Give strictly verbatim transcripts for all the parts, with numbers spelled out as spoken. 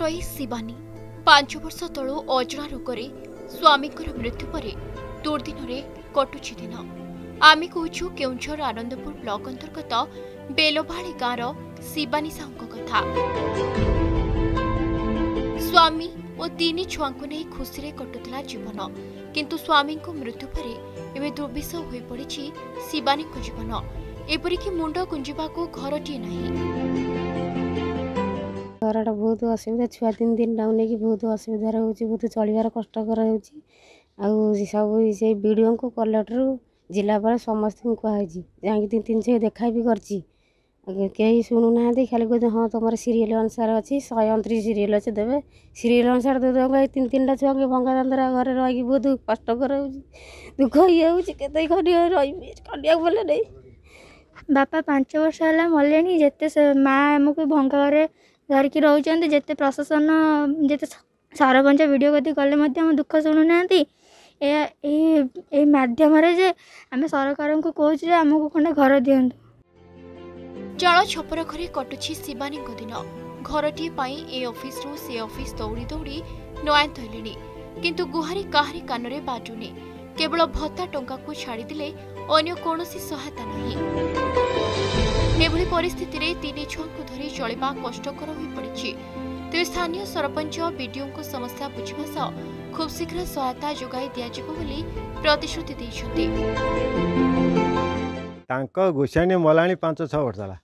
आश्रयी शिवानी पांच वर्ष तलू अजरा रोगरे स्वामी मृत्यु पर दुर्दिन कटुची दिन आम कहूँ केउंझर आनंदपुर ब्लॉक अंतर्गत बेलभाड़ी गाँव शिवानी साहू कथा। स्वामी और तीन छुआ को नहीं खुशी में कटुला जीवन किंतु स्वामी को मृत्यु पर एवं दुर्विष हो पड़ी शिवानी जीवन एपरिक मुंड गुंजा को घरटी नहीं। घर बहुत असुविधा छुआ तीन दिन टाइम नहीं बहुत असुविधा होती बहुत चलबार कष्ट होगी सब से बीडीओ को कलेक्टर जिलापाल समस्त कहुई जहाँकि तीन तीन से देखा भी करें शुणुना खाली कहते हाँ तुम सीरियल अनुसार अच्छी शहे अणतीस सीरियल अच्छे देवे सीरियल अनुसार दे तीन तीन टा छुआ भंगा दंदरा घर रही बहुत कष्ट दुख ही होते रही कलिया भले नहीं। बापा पांच वर्ष है मरले जिते माँ आमको भंगा घर धरिकी रोचान जिते प्रशासन जिते सरपंच वीडियो गति कले हम दुख शुणुना मध्यम जे आम सरकार को कहे आमको खंडे घर दिं जल छपर घरे कटुची शिवानी दिन घरटी ए ऑफिस रु से ऑफिस दौड़ी दौड़ी नयन धरले किंतु गुहारी काहारी कानरे बाजुनी केवल भत्ता टंका को छाड़ीदे अगर कौन सहायता नहीं। एभली परिस्थिति रे तीन छुआ को धरी चलवा कष्टकर हो पड़ी तेज स्थानीय सरपंच बीडीओ को समस्या बुझा सह खूब शीघ्र सहायता जोगाई दि प्रतिश्रुति देखते गोसाणी मला पांच छः वर्ष है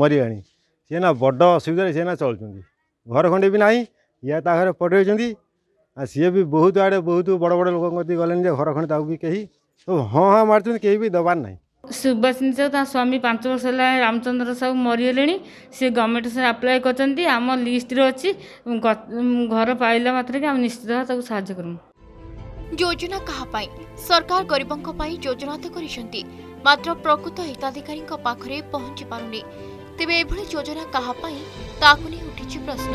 मरीगा सी ना बड़ असुविधा सीना चलुं घर खंडे भी ना या घर पढ़े सी भी बहुत आड़े बहुत बड़ बड़ लोक गले घर खंडे भी कहीं सब हाँ हाँ मार्च कहीं भी दबार ना। सुभाषिनी साहू ता स्वामी पांच वर्ष है रामचंद्र साहू मरीगले सी गवर्नमेंट से आप्लाय करते आम लिस्ट अच्छी घर पाइला मात्र आम निश्चित सा योजना क्या सरकार गरीबों योजना तो कर प्रकृत हिताधिकारी पाखे पहुंची पारुनी तेज एभली योजना क्या उठी प्रश्न।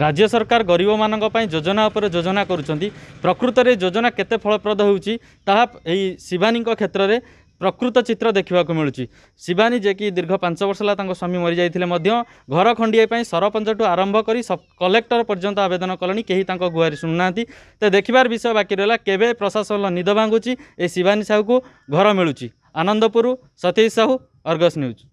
राज्य सरकार गरीब मानक पई योजना उपर योजना करुचंदी प्रकृत रे योजना केते फलप्रद होउची ताहा एही शिवानी को क्षेत्र रे प्रकृत चित्र देखा मिलूँ। शिवानी जे कि दीर्घ पांच वर्ष है स्वामी मरी जाते घर खंडीएं सरपंच आरंभ कर सब कलेक्टर पर्यंत आवेदन कले कहीं गुहारी शुणुना तो देखार विषय बाकी रहा केवे प्रशासन निद भांगुची ए शिवानी साहू को घर मिलूँ। Anandpur Satish Sahu Argus news.